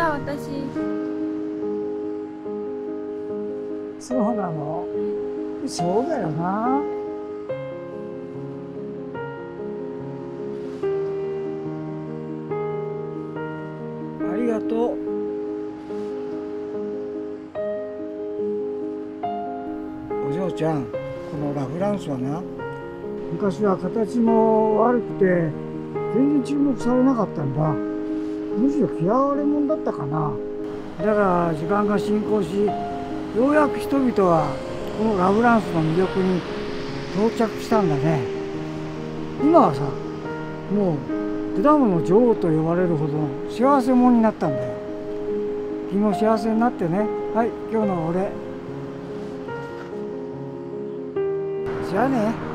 は私そうなの、そうだよな。ありがとう。お嬢ちゃん、このラ・フランスはな、昔は形も悪くて全然注目されなかったんだ。むしろ嫌われ者だったかな。だから時間が進行し、ようやく人々はこのラ・フランスの魅力に到着したんだね。今はさ、もう果物の女王と呼ばれるほどの幸せ者になったんだよ。君も幸せになってね。はい、今日のお礼。じゃあね。